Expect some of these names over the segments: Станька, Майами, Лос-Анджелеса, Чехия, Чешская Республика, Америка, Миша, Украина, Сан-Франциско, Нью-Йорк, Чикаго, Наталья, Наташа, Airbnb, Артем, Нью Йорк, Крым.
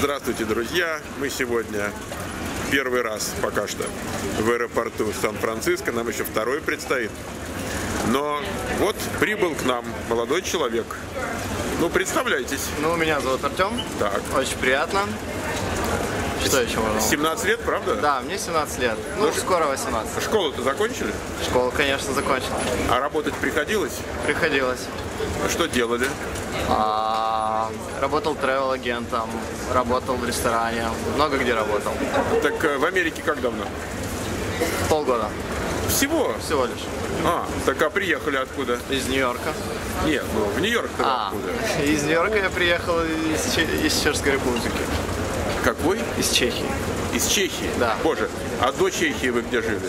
Здравствуйте, друзья! Мы сегодня первый раз пока что в аэропорту Сан-Франциско. Нам еще второй предстоит. Но вот прибыл к нам молодой человек. Ну, представляйтесь. Ну, меня зовут Артем. Так. Очень приятно. Что еще можно? 17 лет, правда? Да, мне 17 лет. Ну, скоро 18. Школу-то закончили? Школу, конечно, закончил. А работать приходилось? Приходилось. Что делали? Работал travel-агентом, работал в ресторане, много где работал. Так в Америке как давно? Полгода. Всего? Всего лишь. Так а приехали откуда? Из Нью-Йорка. Нет, ну в Нью-Йорк-то откуда? Из Нью-Йорка я приехал из Чешской Республики. Какой? Из Чехии. Из Чехии? Да. Боже, а до Чехии вы где жили?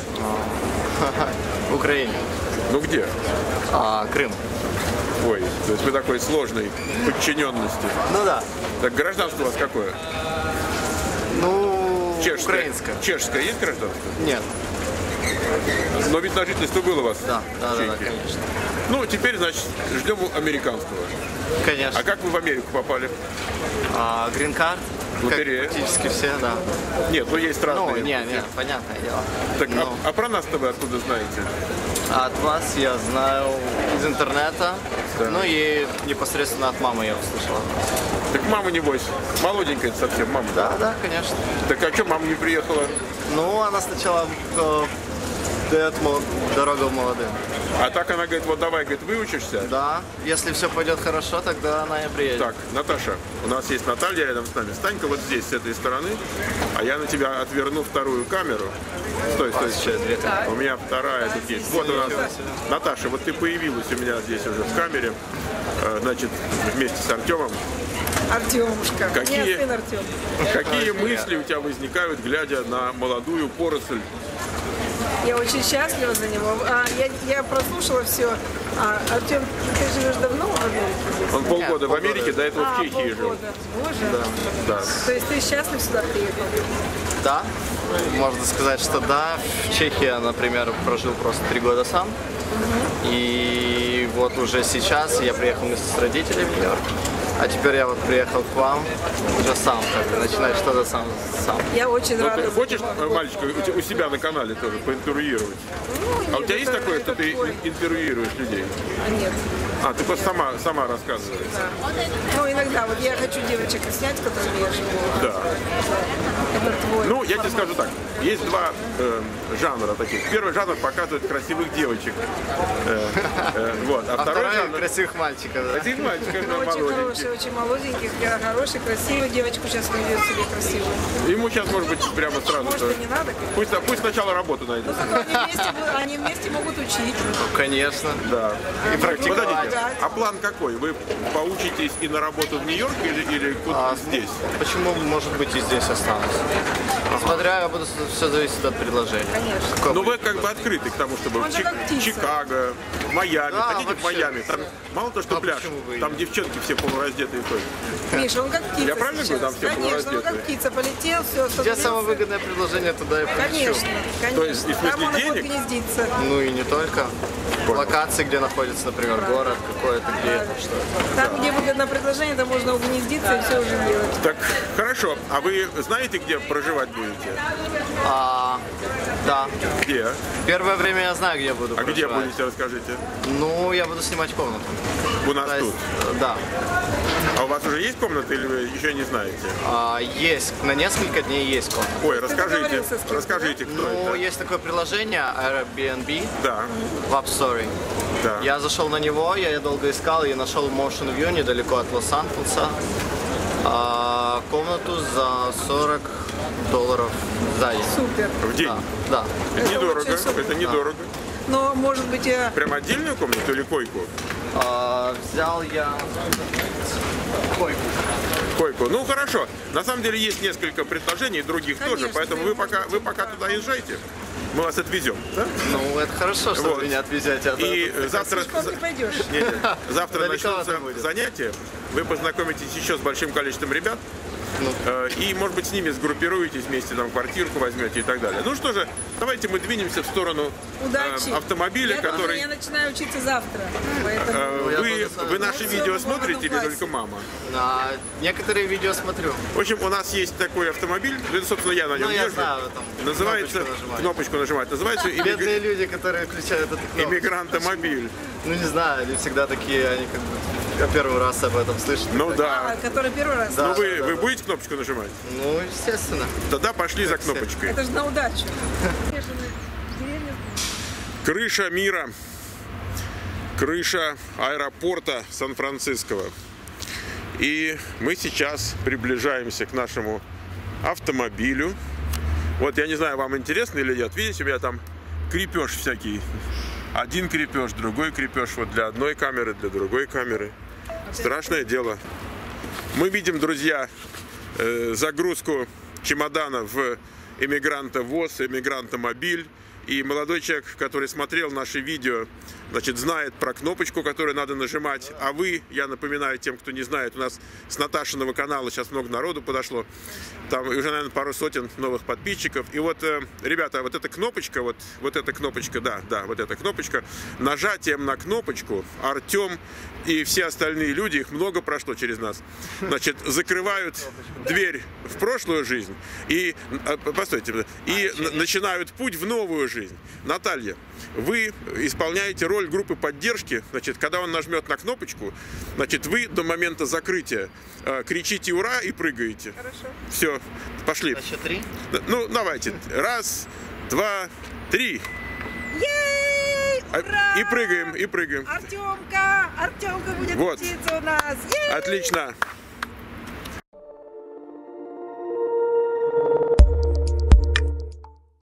В Украине. Ну где? Крым. Ой, то есть вы такой сложной подчиненности. Ну да. Так гражданство у вас какое? Ну, чешское. Украинское. Чешское есть гражданство? Нет. Но ведь на жительство было у вас? Да, да, да, конечно. Ну, теперь, значит, ждем американского. Конечно. А как вы в Америку попали? Грин-карт. Лотерея. Практически все, да. Нет, ну есть разные. Ну, нет, понятное дело. Так, но... а про нас-то вы откуда знаете? От вас я знаю из интернета, да. Ну и непосредственно от мамы я услышала. Так мама, небось, молоденькая совсем, мама. Да, да, конечно. Так а что мама не приехала? Ну, она сначала дает дорогу молодым. А так она говорит, вот давай, говорит, выучишься? Да, если все пойдет хорошо, тогда она и приедет. Так, Наташа, у нас есть Наталья рядом с нами. Станька вот здесь, с этой стороны, а я на тебя отверну вторую камеру. Стой, стой, сейчас. У меня вторая тут есть. Вот у нас, Наташа, вот ты появилась у меня здесь уже в камере, значит, вместе с Артемом. Артемушка, какие, сын Артем. Какие мысли у тебя возникают, глядя на молодую поросль? Я очень счастлива за него. Я прослушала все. Артем, ты живешь давно в Америке? Он полгода в Америке, до этого в Чехии жил. Боже. Да. Да. То есть ты счастлив сюда приехал? Да. Можно сказать, что да. В Чехии я, например, прожил просто 3 года сам. И вот уже сейчас я приехал вместе с родителями в Нью-Йорк. А теперь я вот приехал к вам, уже сам, как бы, начинать что-то сам. Я очень рада. Ты хочешь, мальчика, у себя на канале тоже поинтервьюировать? Ну, у тебя есть такое, что ты интервьюируешь людей? Нет. Ты просто сама рассказываешь? Да. Ну, иногда, вот я хочу девочек снять, которые я живу. Да. Ну, я тебе скажу так, есть два жанра таких. Первый жанр показывает красивых девочек. А второй жанр... красивых мальчиков. Да. Красивых мальчиков, молоденьких. Очень молоденьких, хороший, красивый. Девочку сейчас найдет себе красивую. Ему сейчас, может быть, прямо сразу. Может, не надо. Пусть сначала работу найдет. Они вместе могут учить. Конечно. Да. И практиковать. А план какой? Вы поучитесь и на работу в Нью-Йорке или куда-то здесь? Почему, может быть, и здесь останусь? Смотря, все зависит от предложения. Конечно. Но вы как бы открыты к тому, чтобы в Чикаго, в Майами. Хотите в Майами? Там мало то, что пляж, там девчонки все полураздетые ходят. Миша, он как птица. Я правильно говорю, там все полураздетые? Конечно, он как птица полетел, все. Где самое выгодное предложение, туда и полечу. Конечно, то есть, и в смысле денег? Ну и не только. Локации, где находится, например, город какой-то, где что-то. Там, где выгодное предложение, там можно угнездиться и все уже делать. Так, хорошо. А вы знаете, где проживать будете? Да. Где? Первое время я знаю, где я буду проживать. А где будете, расскажите? Ну, я буду снимать комнату. У нас тут? Да. А у вас уже есть комната или вы еще не знаете? Есть. На несколько дней есть комната. Ой, расскажите, кто это. Ну, есть такое приложение Airbnb. Да. В App Store. Да. Я зашел на него, я долго искал, я нашел Motion View недалеко от Лос-Анджелеса. Комнату за $40 за день. Супер. В день? Да. Это недорого. Но, может быть, я... Прям отдельную комнату или койку? Взял я... Койку. Ну хорошо. На самом деле есть несколько предложений, других тоже, поэтому вы пока туда езжайте. Мы вас отвезем, да? Ну, это хорошо, что вы меня отвезете. И завтра начнутся занятия. Вы познакомитесь еще с большим количеством ребят. И, может быть, с ними сгруппируетесь вместе, там, квартирку возьмете и так далее. Ну что же, давайте мы двинемся в сторону автомобиля, который... Я начинаю учиться завтра. Поэтому... Вы Вы наши видео смотрите или только мама? Некоторые видео смотрю. В общем, у нас есть такой автомобиль, собственно, я на нем езжу. Называется, кнопочку нажимать, называется... Бедные люди, которые включают этот кнопку. Иммигрантомобиль. Ну не знаю, они всегда такие, они как бы... Первый раз об этом слышите. Ну да. Который первый раз. Да, ну вы будете кнопочку нажимать? Ну естественно. Тогда пошли за кнопочкой. Это же на удачу. Крыша мира. Крыша аэропорта Сан-Франциско. И мы сейчас приближаемся к нашему автомобилю. Вот я не знаю, вам интересно или нет. Видите, у меня там крепеж всякий. Один крепеж, другой крепеж. Вот для одной камеры, для другой камеры. Страшное дело. Мы видим, друзья, загрузку чемодана в иммигранта-воз, иммигранта-мобиль. И молодой человек, который смотрел наши видео, значит, знает про кнопочку, которую надо нажимать. А вы, я напоминаю тем, кто не знает, у нас с Наташиного канала сейчас много народу подошло. Там уже, наверное, пару сотен новых подписчиков. И вот, ребята, вот эта кнопочка, вот эта кнопочка, да, вот эта кнопочка. Нажатием на кнопочку Артем и все остальные люди, их много прошло через нас, значит, закрывают дверь в прошлую жизнь и, постойте, и начинают путь в новую жизнь. Наталья, вы исполняете роль группы поддержки, значит, когда он нажмет на кнопочку, значит, вы до момента закрытия кричите «Ура!» и прыгаете. Хорошо. Все, пошли. На счет 3? Ну, давайте. 1, 2, 3. Ура! И прыгаем, и прыгаем. Артемка будет учиться у нас. Е-е-е! Отлично.